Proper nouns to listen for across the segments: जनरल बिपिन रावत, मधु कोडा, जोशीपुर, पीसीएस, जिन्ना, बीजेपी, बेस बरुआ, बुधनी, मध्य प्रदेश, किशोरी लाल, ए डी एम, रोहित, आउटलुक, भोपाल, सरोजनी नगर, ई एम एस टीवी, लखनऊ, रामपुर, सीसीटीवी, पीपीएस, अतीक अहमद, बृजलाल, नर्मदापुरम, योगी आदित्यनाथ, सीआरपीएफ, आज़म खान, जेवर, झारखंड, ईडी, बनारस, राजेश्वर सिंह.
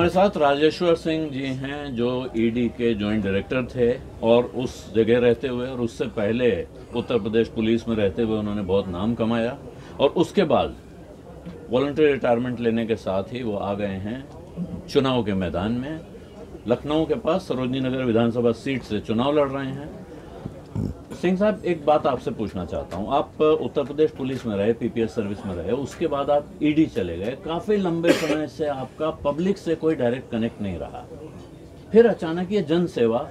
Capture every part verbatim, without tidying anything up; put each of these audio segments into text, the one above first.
हमारे साथ राजेश्वर सिंह जी हैं जो ईडी के जॉइंट डायरेक्टर थे और उस जगह रहते हुए और उससे पहले उत्तर प्रदेश पुलिस में रहते हुए उन्होंने बहुत नाम कमाया और उसके बाद वॉलंटरी रिटायरमेंट लेने के साथ ही वो आ गए हैं चुनाव के मैदान में। लखनऊ के पास सरोजनी नगर विधानसभा सीट से चुनाव लड़ रहे हैं। सिंह साहब, एक बात आपसे पूछना चाहता हूं। आप उत्तर प्रदेश पुलिस में रहे, पीपीएस सर्विस में रहे, उसके बाद आप ईडी चले गए। काफ़ी लंबे समय से आपका पब्लिक से कोई डायरेक्ट कनेक्ट नहीं रहा, फिर अचानक ये जन सेवा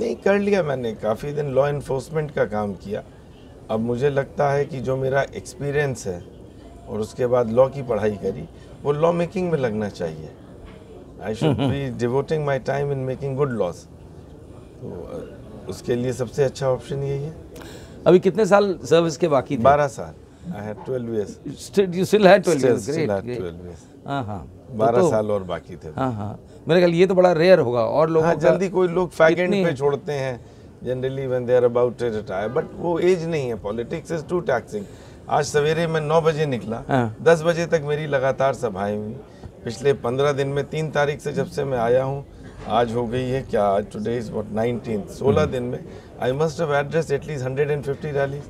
नहीं कर लिया। मैंने काफ़ी दिन लॉ इन्फोर्समेंट का काम किया। अब मुझे लगता है कि जो मेरा एक्सपीरियंस है और उसके बाद लॉ की पढ़ाई करी, वो लॉ मेकिंग में लगना चाहिए। I should be devoting my time in making good laws. तो उसके लिए सबसे अच्छा ऑप्शन यही है। अभी कितने साल सर्विस के बाकी थे? बारह साल। I had twelve years. Still, you still had twelve years. Still had twelve years. हाँ हाँ। बारह साल और बाकी थे। हाँ हाँ। मेरे ख्याल ये तो बड़ा रेयर होगा और लोग। हाँ, जल्दी कोई लोग फैक एंड पे छोड़ते हैं। Generally when they are about to retire, but वो एज नहीं है। Politics is too taxing. आज सवेरे मैं नौ बजे निकला, दस बजे तक मेरी लगातार सभाएं हुई। पिछले पंद्रह दिन में तीन तारीख से जब से मैं आया हूँ, आज हो गई है क्या, आज टुडे इज व्हाट नाइनटीन्थ, सोलह दिन में I must have address at least hundred and fifty rallies.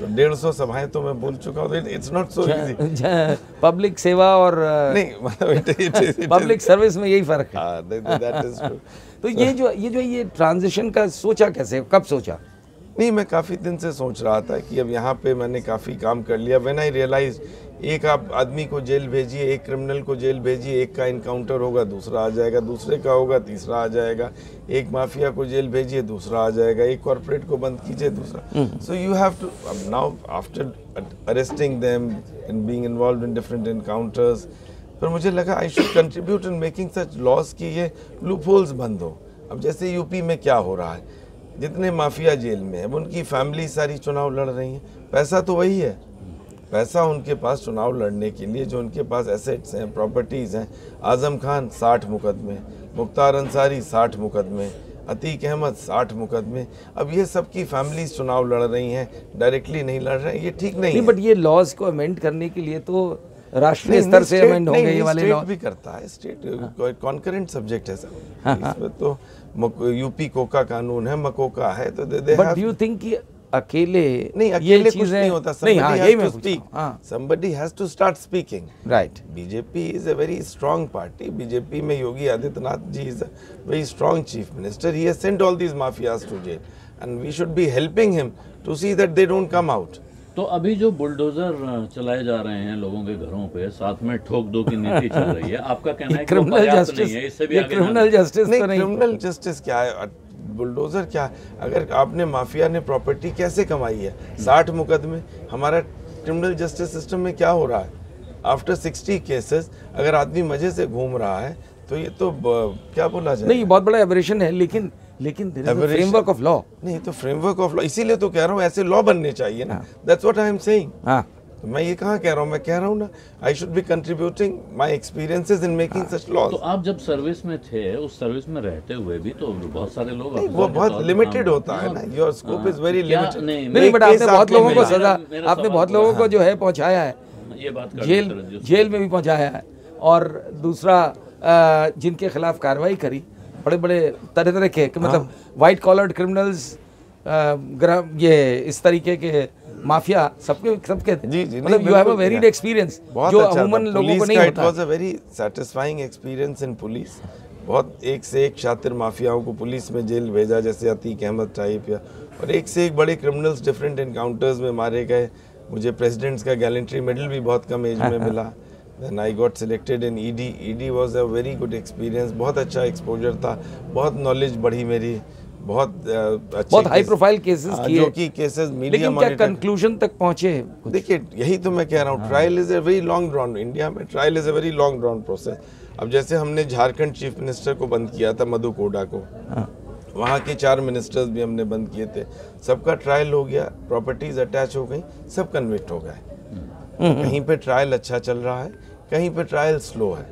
तो डेढ़ सौ सभाएं तो मैं बोल चुका हूँ। It's not so easy. Public सेवा और नहीं, पब्लिक सर्विस में यही फर्क है। That is true. तो ये जो ये जो ये ट्रांजिशन का सोचा कैसे, कब सोचा? नहीं, मैं काफ़ी दिन से सोच रहा था कि अब यहाँ पे मैंने काफ़ी काम कर लिया। व्हेन आई रियलाइज, एक आप आदमी को जेल भेजिए, एक क्रिमिनल को जेल भेजिए, एक का इनकाउंटर होगा दूसरा आ जाएगा, दूसरे का होगा तीसरा आ जाएगा, एक माफिया को जेल भेजिए दूसरा आ जाएगा, एक कॉर्पोरेट को बंद कीजिए दूसरा। So you have to now after arresting them and being involved in different encounters, पर मुझे लगा I should contribute in making such laws कि ये लूपहोल्स बंद हो। अब जैसे यूपी में क्या हो रहा है, जितने माफिया जेल में है उनकी फैमिली सारी चुनाव लड़ रही है। पैसा तो वही है, पैसा उनके पास चुनाव लड़ने के लिए, जो उनके पास एसेट्स हैं, प्रॉपर्टीज़ हैं। आज़म खान साठ मुकदमे, मुख्तार अंसारी साठ मुकदमे, अतीक अहमद साठ मुकदमे। अब ये सबकी फैमिलीज चुनाव लड़ रही हैं, डायरेक्टली नहीं लड़ रहे हैं। ये ठीक नहीं, नहीं है। बट ये लॉज को अमेंड करने के लिए तो राष्ट्रीय स्तर से अमेंड होंगे। ये वाले लॉ भी करता है स्टेट, कॉन्करेंट सब्जेक्ट है सब। इसमें तो यूपी कोका कानून है, मकोका है। तो बट डू यू थिंक कि अकेले नहीं, अकेले कुछ नहीं होता। somebody has to start speaking, right? बीजेपी is a very strong party. बीजेपी में योगी आदित्यनाथ जी is a very strong chief minister. He has sent all these mafias to jail, and we should be helping him to see that they don't come out. तो अभी जो bulldozer चलाए जा रहे हैं लोगों के घरों पे, साथ में ठोक दो की नीति चल रही है, आपका कहना है क्रिमिनल जस्टिस नहीं है? इससे भी आगे क्रिमिनल जस्टिस नहीं। क्रिमिनल जस्टिस क्या है, बुलडोजर क्या है? अगर आपने माफिया ने प्रॉपर्टी कैसे कमाई है, साठ मुकदमे। हमारा क्रिमिनल जस्टिस सिस्टम में क्या हो रहा है, आफ्टर सिक्सटी केसेस अगर आदमी मजे से घूम रहा है तो ये तो क्या बोला जाए, नहीं बहुत बड़ा एबरेशन है। लेकिन लेकिन फ्रेमवर्क ऑफ लॉ नहीं, तो फ्रेमवर्क ऑफ लॉ, इसीलिए तो कह रहा हूँ ऐसे लॉ बनने चाहिए ना। That's what I am saying. तो मैं ये कहाँ कह रहा हूँ, मैं कह रहा हूँ ना I should be contributing my experiences in making such law. तो आप जब सर्विस में थे, उस सर्विस में रहते हुए भी तो बहुत सारे लोग, वो बहुत लिमिटेड होता है ना, your scope is very limited. नहीं, बट आपने बहुत लोगों को सजा, आपने बहुत लोगों को जो है पहुँचाया है, ये बात जेल जेल में भी पहुँचाया है, और दूसरा जिनके खिलाफ कार्रवाई करी, बड़े बड़े तरह तरह के, कि मतलब वाइट कॉलर क्रिमिनल्स, ये इस तरीके के माफिया, सबके सबके मतलब you have a varied experience जो अमूमन लोगों को नहीं होता। It was a very satisfying experience in police. बहुत एक से एक शातिर माफियाओं को पुलिस में जेल भेजा, जैसे अतीक अहमद टाइप, या और एक से एक बड़े क्रिमिनल्स डिफरेंट इनकाउंटर्स में मारे गए। मुझे प्रेसिडेंट्स का गैलेंट्री मेडल भी बहुत कम एज में मिला। Then I got selected in E D. E D was a very good experience. बहुत अच्छा एक्सपोजर था, बहुत नॉलेज बढ़ी मेरी, बहुत अच्छे, बहुत हाई प्रोफाइल केसेस किए, जो कि केसेस मीडिया मॉनिटर। लेकिन क्या कंक्लूजन तक पहुंचे? देखिए, यही तो मैं कह रहा हूँ, trial is a very long drawn. India में trial is a very long drawn process. अब जैसे हमने झारखंड चीफ मिनिस्टर को बंद किया था, मधु कोडा को, वहाँ के चार मिनिस्टर्स भी हमने बंद किए थे। सबका ट्रायल हो गया, प्रॉपर्टीज अटैच हो गई, सब कन्विक्ट हो गए। कहीं पे ट्रायल अच्छा चल रहा है, कहीं पे ट्रायल स्लो है।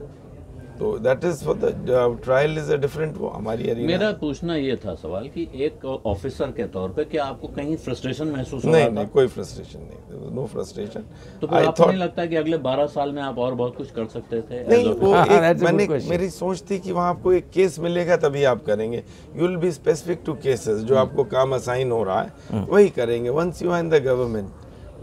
तो that is for the trial is a different हमारी एरिया। मेरा पूछना ये था सवाल कि एक ऑफिसर के तौर पे क्या आपको कहीं फ्रस्ट्रेशन महसूस हो रहा था? नहीं, कोई फ्रस्ट्रेशन नहीं, नो फ्रस्ट्रेशन। तो आपको नहीं लगता कि अगले बारह साल में आप और बहुत कुछ कर सकते थे? नहीं, वो एक मैंने मेरी सोच थी कि वहाँ आपको एक केस मिलेगा तभी आप करेंगे, you will be specific to cases, जो आपको काम असाइन हो रहा है वही करेंगे। Once you are in the government,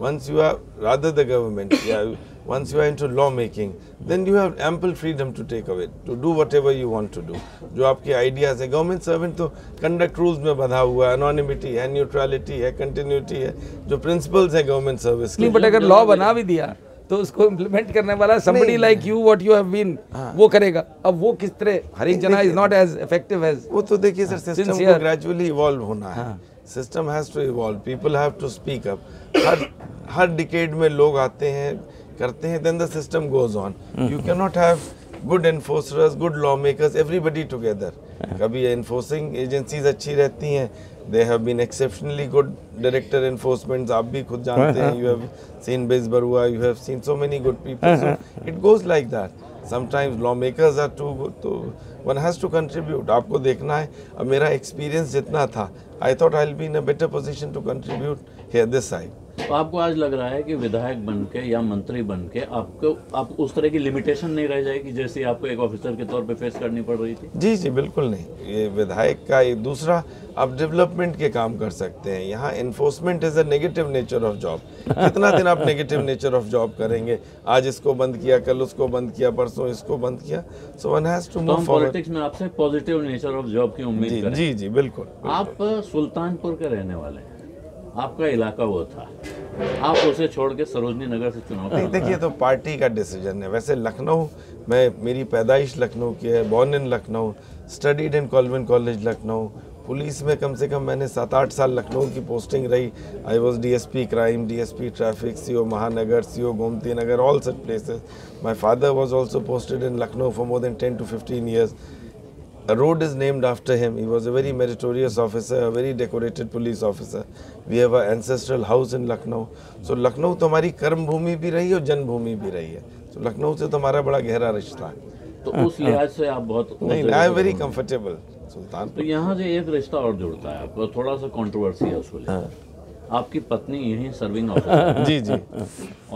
once you are rather the government yeah, once you are into law making, then you have ample freedom to take away to do whatever you want to do, jo aapke ideas hai। government servant to conduct rules mein bandha hua, anonymity hai, neutrality hai, continuity hai, jo principles hai government service ke। but agar law bana bhi diya तो उसको implement करने वाला somebody like you, what you have been, वो करेगा। अब वो किस तरह, हर एक जना is not as effective as। वो तो देखिए सर, सिस्टम को ग्रेजुअली इवॉल्व होना है, system has to evolve, people have to speak up. हर हर डिकेड में लोग आते हैं, करते हैं, then the system goes on. You can not have good enforcers, good law makers, everybody together. कभी एनफोर्सिंग एजेंसीज अच्छी रहती हैं, they have been exceptionally good director enforcement, आप भी खुद जानते हैं, यू हैव सीन बेस बरुआ, you have scene so many good people. It goes like that. Sometimes law makers are too good, तो वन हैज़ टू कंट्रीब्यूट। आपको देखना है, अब मेरा एक्सपीरियंस जितना था, I thought I will be in a better position to contribute here this side. तो आपको आज लग रहा है कि विधायक बनके या मंत्री बनके आपको आप उस तरह की लिमिटेशन नहीं रह जाएगी जैसे आपको एक ऑफिसर के तौर पे फेस करनी पड़ रही थी? जी जी बिल्कुल नहीं। ये विधायक का एक दूसरा, आप डेवलपमेंट के काम कर सकते हैं। यहाँ enforcement is a negative nature of job. कितना दिन आप नेगेटिव नेचर ऑफ जॉब करेंगे? आज इसको बंद किया, कल उसको बंद किया, परसों इसको बंद किया। So one has to move forward. Politics में आपसे पॉजिटिव नेचर ऑफ जॉब की उम्मीद करें? जी जी बिल्कुल। आप सुल्तानपुर के रहने वाले हैं, आपका इलाका वो था, आप उसे छोड़ के सरोजनी नगर से चुनाव नहीं। देखिए तो पार्टी का डिसीजन है। वैसे लखनऊ में मेरी पैदाइश लखनऊ की है, born in लखनऊ, studied in convent college लखनऊ, police में कम से कम मैंने सात आठ साल लखनऊ की पोस्टिंग रही। I was D S P crime, D S P traffic, C O Mahanagar, C O Gomti Nagar, all such places. My father was also posted in लखनऊ for more than ten to fifteen years. A road is named after him. He was a very meritorious officer, a very decorated police officer. We have an ancestral house in Lucknow. So Lucknow तो हमारी कर्म भूमि भी रही है और जन्मभूमि भी रही है। So Lucknow से तो हमारा बड़ा गहरा रिश्ता है। तो उस लिहाज से आप बहुत नहीं, I am very comfortable सुल्तान। तो यहाँ से एक रिश्ता और जुड़ता है, आपको थोड़ा सा कंट्रोवर्सी है उसको लेकर। आपकी पत्नी यहीं सर्विंग ऑफिसर। जी जी।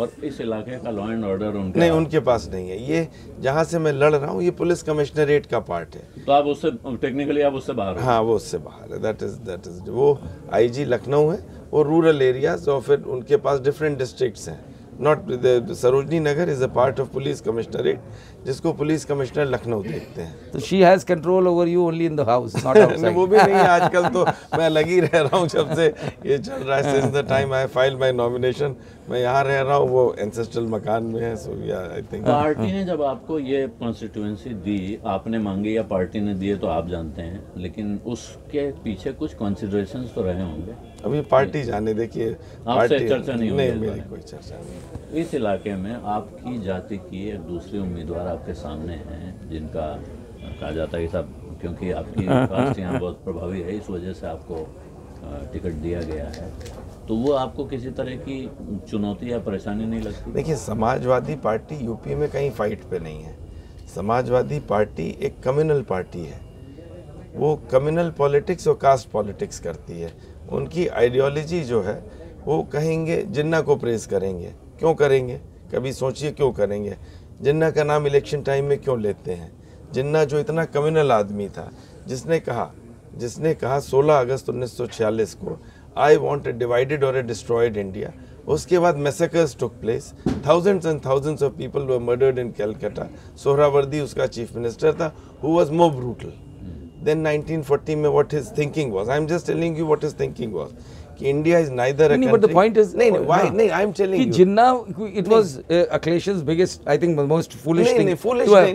और इस इलाके का लॉ एंड ऑर्डर उनके नहीं, उनके पास नहीं है। ये जहाँ से मैं लड़ रहा हूँ, ये पुलिस कमिश्नरेट का पार्ट है। तो आप उससे टेक्निकली आप उससे बाहर हो। हाँ, वो उससे बाहर है। दैट इज दैट इज वो आईजी लखनऊ है, वो रूरल एरियाज, और फिर उनके पास डिफरेंट डिस्ट्रिक्ट्स हैं। Not सरोजनी नगर is a part of police commissionerate, जिसको पुलिस कमिश्नर लखनऊ देखते हैं। तो she has control over you only in the house, not outside. वो भी नहीं है आजकल, तो मैं अलग ही रह रहा हूँ जब से ये चल रहा है। Since the time I file my nomination, मैं यहाँ रह रहा हूँ, वो एंसेस्ट्रल मकान में है। सो या आई थिंक पार्टी ने जब आपको ये कॉन्स्टिट्यूएंसी दी, आपने मांगी या पार्टी ने दिए तो आप जानते हैं, लेकिन उसके पीछे कुछ कंसीडरेशंस तो रहे होंगे। अभी पार्टी जाने, देखिए आपसे चर्चा नहीं होगी, मेरी कोई चर्चा नहीं। इस इलाके में आपकी जाति की एक दूसरी उम्मीदवार आपके सामने हैं, जिनका कहा जाता है कि साहब क्योंकि आपकी कास्ट यहाँ बहुत प्रभावी है, इस वजह से आपको टिकट दिया गया है, तो वो आपको किसी तरह की चुनौती या परेशानी नहीं लगती? देखिए समाजवादी पार्टी यूपी में कहीं फाइट पे नहीं है। समाजवादी पार्टी एक कम्युनल पार्टी है, वो कम्युनल पॉलिटिक्स और कास्ट पॉलिटिक्स करती है। उनकी आइडियोलॉजी जो है, वो कहेंगे जिन्ना को प्रेस करेंगे। क्यों करेंगे? कभी सोचिए क्यों करेंगे? जिन्ना का नाम इलेक्शन टाइम में क्यों लेते हैं? जिन्ना जो इतना कम्युनल आदमी था, जिसने कहा जिसने कहा सोलह अगस्त उन्नीस सौ छियालीस को आई वॉन्ट ए डिवाइडेड और ए डिस्ट्रॉयड इंडिया। उसके बाद massacres took place, thousands and thousands of people were murdered in Calcutta. Suhrawardy उसका चीफ मिनिस्टर था, who was more brutal. Then nineteen forty में what his thinking was, I am just telling you what his thinking was, कि India is neither a country. But the point is, नहीं why नहीं, I am telling you कि जिन्ना, it was Akhilesh's biggest, I think most foolish thing.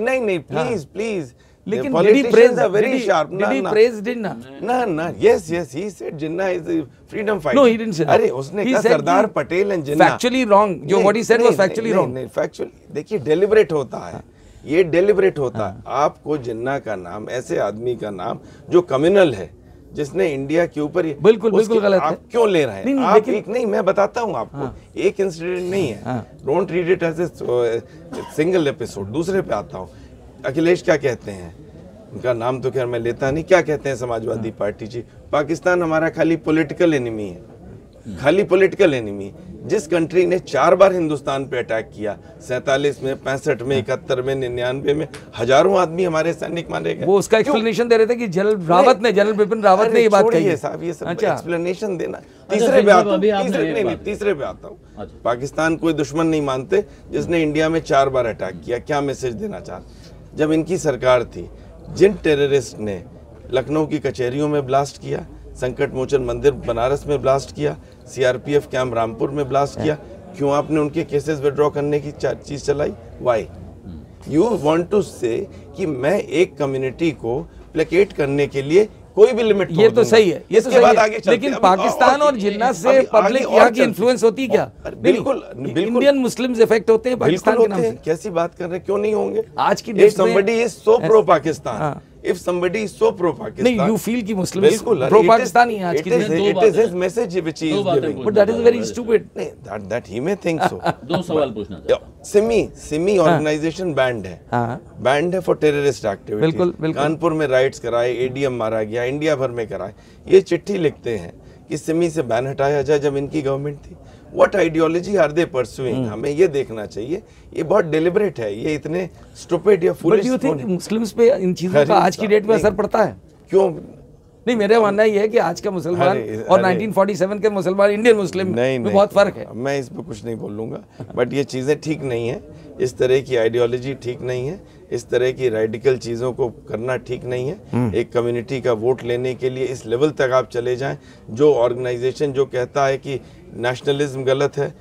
नहीं नहीं, please please. लेकिन politicians are very sharp. Did he praise Jinnah? No, no. Yes, yes. He said Jinnah is a freedom fighter. No, he didn't say that. अरे उसने कहा Sardar Patel and Jinnah. Factually wrong. जो what he said was factually wrong. नहीं, factually. देखिए deliberate होता है. ये deliberate होता है. आपको जिन्ना का नाम, ऐसे आदमी का नाम जो communal है, जिसने इंडिया के ऊपर बिल्कुल बिल्कुल गलत है, आप क्यों ले रहे हैं? नहीं, नहीं, आप एक नहीं, मैं बताता हूँ आपको। हाँ, एक इंसिडेंट नहीं है। Don't read it as a single episode. दूसरे पे आता हूँ। अखिलेश क्या कहते हैं, उनका नाम तो खैर मैं लेता नहीं, क्या कहते हैं समाजवादी पार्टी जी, पाकिस्तान हमारा खाली पॉलिटिकल एनिमी है, खाली पॉलिटिकल एनिमी। जिस कंट्री ने चार बार हिंदुस्तान पे अटैक किया, सैंतालीस में, पैंसठ में, इकहत्तर में, निन्यानवे में, हजारों आदमी हमारे सैनिक मारे गए। वो उसका एक्सप्लेनेशन दे रहे थे कि जनरल रावत ने जनरल बिपिन रावत ने ये बात कही है साहब, ये सब एक्सप्लेनेशन देना। तीसरे पे आता हूँ तीसरे पे आता हूँ पाकिस्तान कोई दुश्मन नहीं मानते जिसने इंडिया में चार बार अटैक किया। क्या मैसेज देना चाहते, जब इनकी सरकार थी, जिन टेररिस्ट ने लखनऊ की कचहरियों में ब्लास्ट किया, संकट मोचन मंदिर बनारस में ब्लास्ट किया, सीआरपीएफ कैंप रामपुर में ब्लास्ट किया, क्यों आपने उनके केसेस विड्रॉ करने की चीज चलाई? वाई यू वांट टू से कि मैं एक कम्युनिटी को प्लेकेट करने के लिए कोई भी लिमिट, ये तो सही है, ये तो सही है। लेकिन पाकिस्तान और जिन्ना से पब्लिक यहाँ की इन्फ्लुएंस होती है क्या? बिल्कुल इंडियन मुस्लिम्स इफेक्ट होते हैं पाकिस्तान के नाम से। कैसी बात कर रहे हैं, क्यों नहीं होंगे आज की डेट में? So pro Pakistan If somebody is so pro-Pakistan, no, you feel that Muslims are pro-Pakistan. It is, it is his message which he is giving. But that is very stupid. No, that that he may think so. दो सवाल पूछना था। Simi Simi organization banned है। हाँ। Banned है for terrorist activity। बिल्कुल बिल्कुल। कानपुर में riots कराए, A D M मारा गया, इंडिया भर में कराए। ये चिट्ठी लिखते हैं कि सिमी से बैन हटाया जाए जब इनकी गवर्नमेंट थी। What ideology are they pursuing? हमें ये देखना चाहिए। ये बहुत deliberate है, ये इतने stupid या foolish नहीं। But do you think Muslims पे इन चीजों का आज की डेट में असर पड़ता है? क्यों नहीं, मेरा मानना ये है कि आज का मुसलमान और उन्नीस सौ सैंतालीस के मुसलमान इंडियन मुस्लिम में बहुत फर्क है। मैं इस पर कुछ नहीं बोलूँगा, बट ये चीज़ें ठीक नहीं है, इस तरह की आइडियोलॉजी ठीक नहीं है, इस तरह की रेडिकल चीज़ों को करना ठीक नहीं है। एक कम्युनिटी का वोट लेने के लिए इस लेवल तक आप चले जाएं, जो ऑर्गेनाइजेशन जो कहता है कि नेशनलिज्म गलत है,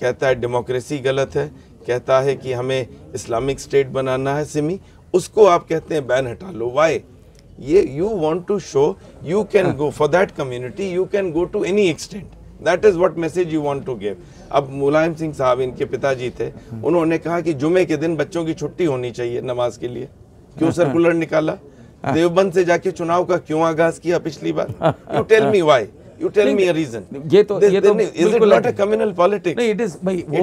कहता है डेमोक्रेसी गलत है, कहता है कि हमें इस्लामिक स्टेट बनाना है सिमी, उसको आप कहते हैं बैन हटा लो। वाई ये you want to show you can go for that community, you can go to any extent, that is what message you want to give. अब मुलायम सिंह साहब इनके पिताजी थे, उन्होंने कहा कि जुमे के दिन बच्चों की छुट्टी होनी चाहिए नमाज के लिए, क्यों सर्कुलर निकाला? देवबंद से जाके चुनाव का क्यों आगाज किया पिछली बार? You tell me why, you tell me a reason. ये तो ये तो is it not a communal politics? नहीं, इट इज भाई, वो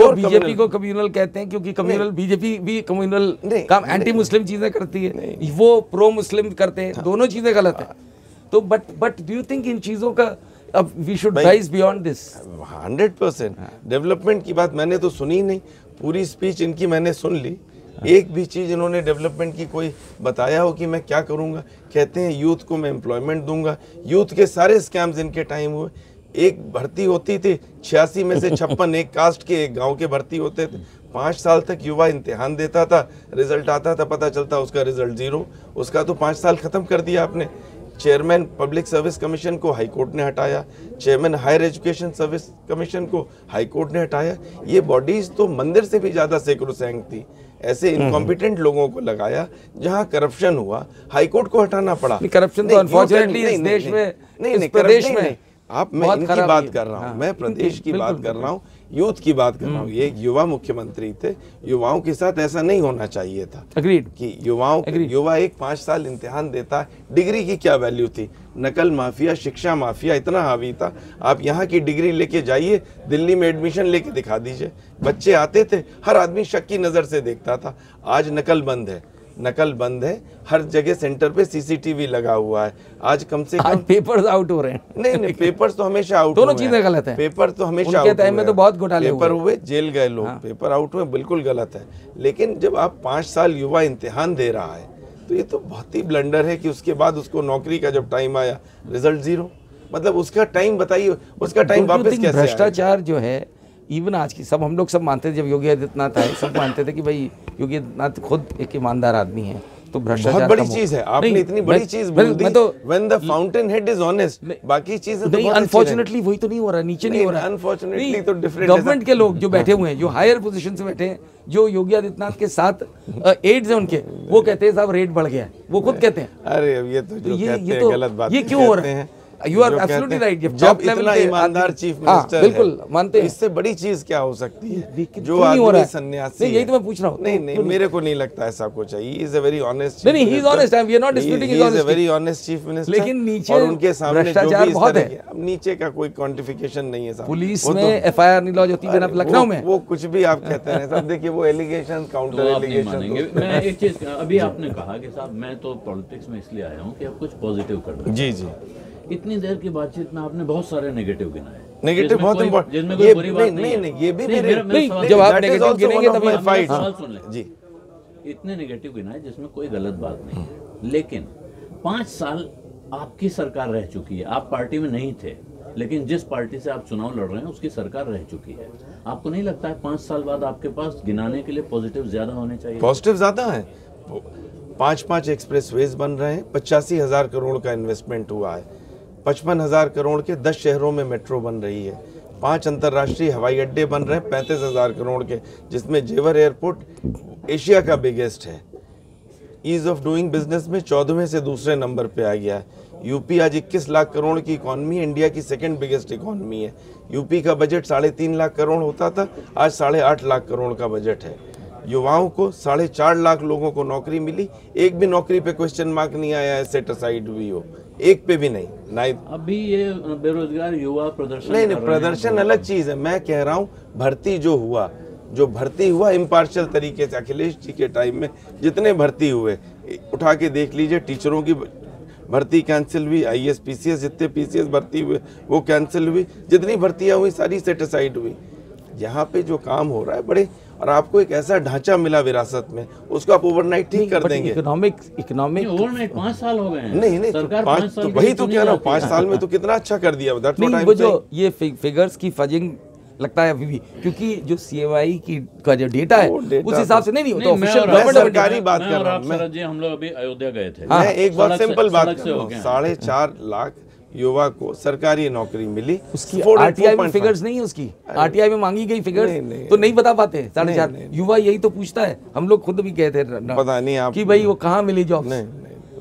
वो बीजेपी को कम्युनल कहते हैं क्योंकि कम्युनल बीजेपी भी कम्युनल काम एंटी मुस्लिम चीजें करती है, वो प्रो मुस्लिम करते हैं, दोनों चीजें गलत है। तो but but do you think इन चीजों का अब we should rise beyond this? Hundred percent. Development की बात मैंने तो सुनी नहीं, पूरी स्पीच इनकी मैंने सुन ली, एक भी चीज़ इन्होंने डेवलपमेंट की कोई बताया हो कि मैं क्या करूंगा। कहते हैं यूथ को मैं एम्प्लॉयमेंट दूंगा, यूथ के सारे स्कैम्स इनके टाइम हुए। एक भर्ती होती थी, छियासी में से छप्पन एक कास्ट के एक गांव के भर्ती होते थे, पाँच साल तक युवा इम्तिहान देता था, रिजल्ट आता था, पता चलता उसका रिजल्ट जीरो, उसका तो पाँच साल ख़त्म कर दिया आपने। चेयरमैन पब्लिक सर्विस कमीशन को हाईकोर्ट ने हटाया, chairman higher education service commission को हाईकोर्ट ने हटाया। ये बॉडीज़ तो मंदिर से भी ज़्यादा सैकड़ों थी, ऐसे इनकॉम्पिटेंट लोगों को लगाया, जहाँ करप्शन हुआ हाईकोर्ट को हटाना पड़ा। करप्शन तो अनफॉर्चुनेटली इस देश में, नहीं नहीं प्रदेश में, आप मैं इनकी बात कर रहा हूँ, मैं प्रदेश की बात कर रहा हूँ, यूथ की बात कर रहा हूँ। ये युवा मुख्यमंत्री थे, युवाओं के साथ ऐसा नहीं होना चाहिए था। Agreed. कि युवाओं युवा एक पाँच साल इम्तिहान देता है, डिग्री की क्या वैल्यू थी? नकल माफिया, शिक्षा माफिया इतना हावी था। आप यहाँ की डिग्री लेके जाइए, दिल्ली में एडमिशन लेके दिखा दीजिए। बच्चे आते थे, हर आदमी शक की नज़र से देखता था। आज नकल बंद है, नकल बंद है, हर जगह सेंटर पे सीसीटीवी लगा हुआ है। आज कम से कम पेपर्स आउट हो रहे हैं। नहीं नहीं, पेपर्स तो हमेशा आउट, दोनों चीजें गलत है। पेपर तो हमेशा उनके टाइम में तो बहुत घोटाले हुए, पेपर हुए, जेल गए लोग, पेपर आउट हुए, बिल्कुल गलत है। लेकिन जब आप पाँच साल युवा इम्तिहान दे रहा है तो ये तो बहुत ही ब्लंडर है कि उसके बाद उसको नौकरी का जब टाइम आया रिजल्ट जीरो। मतलब उसका टाइम बताइए, उसका टाइम वापस कैसे? भ्रष्टाचार जो है, इवन आज की सब हम लोग सब मानते थे, जब योगी आदित्यनाथ आए सब मानते थे कि भाई योगी आदित्यनाथ खुद एक ईमानदार आदमी है, तो भ्रष्टाचार बहुत बड़ी चीज है। आपने इतनी बड़ी चीज बोल दी, when the fountain head is honest, बाकी चीजें तो अनफॉर्चुनेटली वही तो नहीं हो रहा, नीचे नहीं हो रहा। अनफॉर्चुनेटली तो डिफरेंट गवर्नमेंट के लोग जो बैठे हुए हैं, जो हायर पोजीशन से बैठे हैं, जो योगी आदित्यनाथ के साथ एड्स हैं उनके, वो कहते हैं साहब रेट बढ़ गया है, वो खुद कहते हैं। अरे ये तो ये गलत बात, ये क्यों हो रहा है? You are absolutely right. जब इतना ईमानदार चीफ मिनिस्टर, बिल्कुल मानते हैं, इससे बड़ी चीज क्या हो सकती है? जो आदमी सन्यासी, यही तो मैं पूछ रहा हूं। नहीं नहीं, मेरे को नहीं लगता ऐसा कुछ है। He is a very honest, नहीं he is honest, we are not disputing, he is a very honest chief minister. लेकिन नीचे उनके सामने जो भी बहुत है, अब नीचे का कोई क्वांटिफिकेशन नहीं है। पुलिस में एफआईआर नहीं लॉज होती है लखनऊ में, वो कुछ भी आप कहते हैं साहब। देखिए वो एलिगेशन काउंटर एलिगेशन, मैं एक चीज, अभी आपने कहा कि साहब मैं तो पॉलिटिक्स में इसलिए आया हूँ कि आप कुछ पॉजिटिव कर रहे हैं। जी जी, इतनी देर की बातचीत में आपने बहुत सारे नेगेटिव गिनाए। नेगेटिव बहुत इंपॉर्टेंट, ये नहीं नहीं नहीं, ये भी मेरे, जब आप नेगेटिव गिनेंगे तभी फाइट। सुन ले जी, इतने नेगेटिव गिनाए जिसमें कोई गलत बात नहीं है, लेकिन पाँच साल आपकी सरकार रह चुकी है। आप पार्टी में नहीं थे, लेकिन जिस पार्टी से आप चुनाव लड़ रहे हैं उसकी सरकार रह चुकी है। आपको नहीं लगता है पाँच साल बाद आपके पास गिनाने के लिए पॉजिटिव ज्यादा होने चाहिए? पॉजिटिव ज्यादा है। पाँच पाँच एक्सप्रेसवेज बन रहे हैं, पचासी हजार करोड़ का इन्वेस्टमेंट हुआ है, पचपन हजार करोड़ के दस शहरों में मेट्रो बन रही है, पांच अंतर्राष्ट्रीय हवाई अड्डे बन रहे हैं पैंतीस हजार करोड़ के, जिसमें जेवर एयरपोर्ट एशिया का बिगेस्ट है। ईज ऑफ डूइंग बिजनेस में चौदहवें से दूसरे नंबर पे आ गया है। यूपी आज इक्कीस लाख करोड़ की इकॉनमी, इंडिया की सेकंड बिगेस्ट इकॉनमी है। यूपी का बजट साढ़े तीन लाख करोड़ होता था, आज साढ़े आठ लाख करोड़ का बजट है। युवाओं को साढ़े चार लाख लोगों को नौकरी मिली, एक भी नौकरी पे क्वेश्चन मार्क नहीं आया है, सेट असाइड हुई हो, एक पे भी नहीं। नहीं अभी ये बेरोजगार युवा प्रदर्शन नहीं नहीं प्रदर्शन अलग चीज है। मैं कह रहा हूँ भर्ती जो हुआ, जो भर्ती हुआ इम्पार्शियल तरीके से। अखिलेश जी के टाइम में जितने भर्ती हुए, उठा के देख लीजिए, टीचरों की भर्ती कैंसिल हुई, आईएएस पीसीएस जितने पीसीएस भर्ती हुए वो कैंसिल हुई, जितनी भर्तियाँ हुई सारी सेट असाइड हुई। यहाँ पे जो काम हो रहा है बड़े, और आपको एक ऐसा ढांचा मिला विरासत में, उसको आप ओवरनाइट ठीक कर देंगे। इकोनॉमिक इकोनॉमिक ओवरनाइट पाँच साल हो गए हैं। नहीं नहीं, पाँच तो वही तो कह रहा हूँ, पाँच साल में तो कितना अच्छा कर दिया। वो जो ये फिगर्स की फजिंग लगता है अभी भी, क्योंकि जो सीएवाई की का जो डेटा है उस हिसाब से नहीं, नहीं, नहीं तो ऑफिशियल गवर्नमेंट सरकारी बात कर रहा हूं। मैं हम लोग अभी अयोध्या गए थे, मैं एक बहुत सिंपल बात कर रहा हूं, साढ़े चार लाख युवा को सरकारी नौकरी मिली। उसकी आरटीआई में फिगर्स नहीं है, उसकी आरटीआई में मांगी गई फिगर्स तो नहीं बता पाते साढ़े चार। युवा यही तो पूछता है, हम लोग खुद भी गए थे, पता नहीं आप कि भाई वो कहाँ मिली जॉब।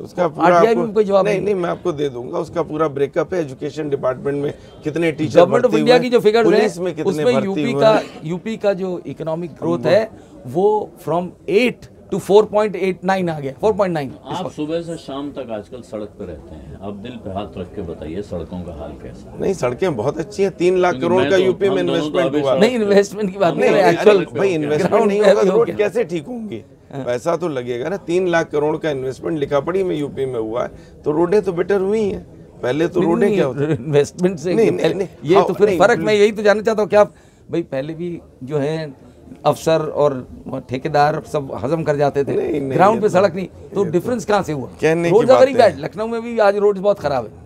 उसका पूरा आपको, जवाब नहीं, नहीं नहीं मैं आपको दे दूंगा। उसका पूरा ब्रेकअप है, एजुकेशन डिपार्टमेंट में कितने टीचर, गवर्नमेंट ऑफ इंडिया की जो फिगर है उसमें यूपी का यूपी का जो इकोनॉमिक ग्रोथ है वो from eight to four point eight nine आ गया, फोर पॉइंट नाइन। आप सुबह से शाम तक आजकल सड़क पे रहते हैं, आप दिल पे हाथ रख के बताइए सड़कों का हाल कैसा? नहीं, सड़कें बहुत अच्छी हैं, तीन लाख करोड़ का यूपी में इन्वेस्टमेंट हुआ। नहीं इन्वेस्टमेंट की बात नहीं, एक्चुअल भाई इन्वेस्टमेंट नहीं होगा रोड कैसे ठीक होंगी? पैसा तो लगेगा ना। तीन लाख करोड़ का इन्वेस्टमेंट लिखापड़ी में यूपी में हुआ है, तो रोडें तो बेटर हुई हैं। पहले तो रोडें क्या होती है इन्वेस्टमेंट से, ये तो फिर फर्क। मैं यही तो जानना चाहता हूँ कि आप भाई पहले भी जो है अफसर और ठेकेदार सब हजम कर जाते थे, ग्राउंड पे सड़क नहीं, तो डिफरेंस कहाँ से हुआ? रोजगारी बैड, लखनऊ में भी आज रोड बहुत खराब है।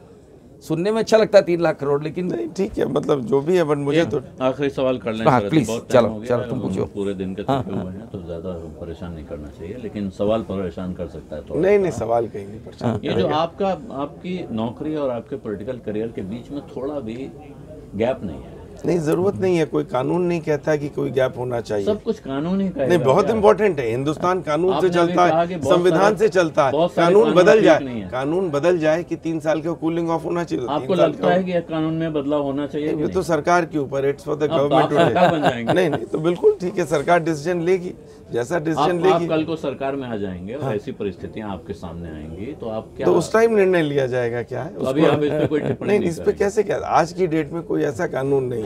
सुनने में अच्छा लगता है तीन लाख करोड़, लेकिन नहीं, ठीक है, मतलब जो भी है, बट मुझे तो आखिरी सवाल कर लें प्लीज। चलो चलो तुम पूछो, पूरे दिन के थके हुए हैं तो ज्यादा परेशान नहीं करना चाहिए, लेकिन सवाल परेशान कर सकता है तो नहीं नहीं, सवाल कहीं परेशान। ये जो आपका आपकी नौकरी और आपके पॉलिटिकल करियर के बीच में थोड़ा भी गैप नहीं है? नहीं, जरूरत नहीं है, कोई कानून नहीं कहता कि कोई गैप होना चाहिए, सब कुछ कानून ही कहेगा। नहीं, बहुत इंपॉर्टेंट है, हिंदुस्तान कानून से चलता है, संविधान से चलता है। कानून बदल जाए, कानून बदल जाए कि तीन साल का कूलिंग ऑफ होना चाहिए। आपको लगता है कि कानून में बदलाव होना चाहिए? ये तो सरकार के ऊपर, इट्स फॉर द गवर्नमेंट। नहीं नहीं, तो बिल्कुल ठीक है, सरकार डिसीजन लेगी, जैसा डिसीजन लेगी। आप कल को सरकार में आ जाएंगे और ऐसी परिस्थितियां आपके सामने आएंगी तो आप क्या, तो उस टाइम निर्णय लिया जाएगा क्या है। अभी आप इस पे कोई टिप्पणी नहीं, इस पे कैसे क्या, आज की डेट में कोई ऐसा कानून नहीं है।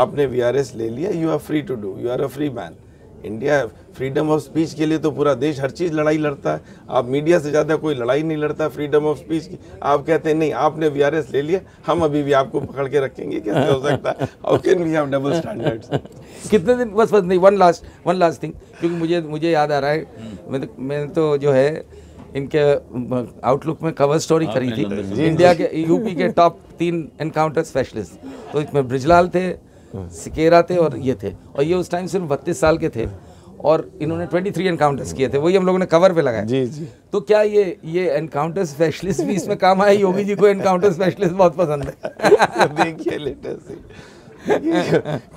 आपने वीआरएस ले लिया, you are free to do, you are a free man. India freedom of speech के लिए तो पूरा देश हर चीज़ लड़ाई लड़ता है, आप मीडिया से ज़्यादा कोई लड़ाई नहीं लड़ता फ्रीडम ऑफ स्पीच की। आप कहते हैं नहीं, आपने वीआरएस ले लिया, हम अभी भी आपको पकड़ के रखेंगे, कैसे हो सकता है? How can we have double standards? कितने दिन, बस बस नहीं, one last one last thing, क्योंकि मुझे मुझे याद आ रहा है, मैंने मैंने तो जो है इनके आउटलुक में कवर स्टोरी करी थी, इंडिया के यूपी के टॉप तीन एनकाउंटर स्पेशलिस्ट, तो इसमें बृजलाल थे, सिकेरा थे और ये थे, और ये उस टाइम सिर्फ बत्तीस साल के थे और इन्होंने तेईस एनकाउंटर्स किए थे, वही हम लोगों ने कवर पे लगाया। जी जी, तो क्या ये ये एनकाउंटर स्पेशलिस्ट भी इसमें काम आए? योगी जी को एनकाउंटर स्पेशलिस्ट बहुत पसंद है। देखिए लेटेस्ट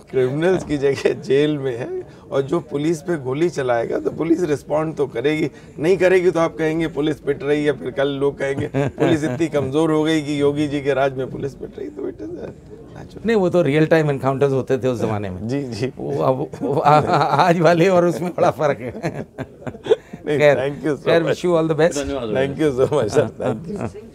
क्रिमिनल्स की जगह जेल में है और जो पुलिस पे गोली चलाएगा तो पुलिस रिस्पॉन्ड तो करेगी, नहीं करेगी तो आप कहेंगे पुलिस पिट रही है, फिर कल लोग कहेंगे पुलिस इतनी कमजोर हो गई कि योगी जी के राज में पुलिस पिट रही। तो इट इज नहीं, वो तो रियल टाइम एनकाउंटर्स होते थे उस जमाने में। जी जी, वो अब आज वाले और उसमें बड़ा फर्क है। Thank you, wish you all the best. Thank you so much sir, thank you.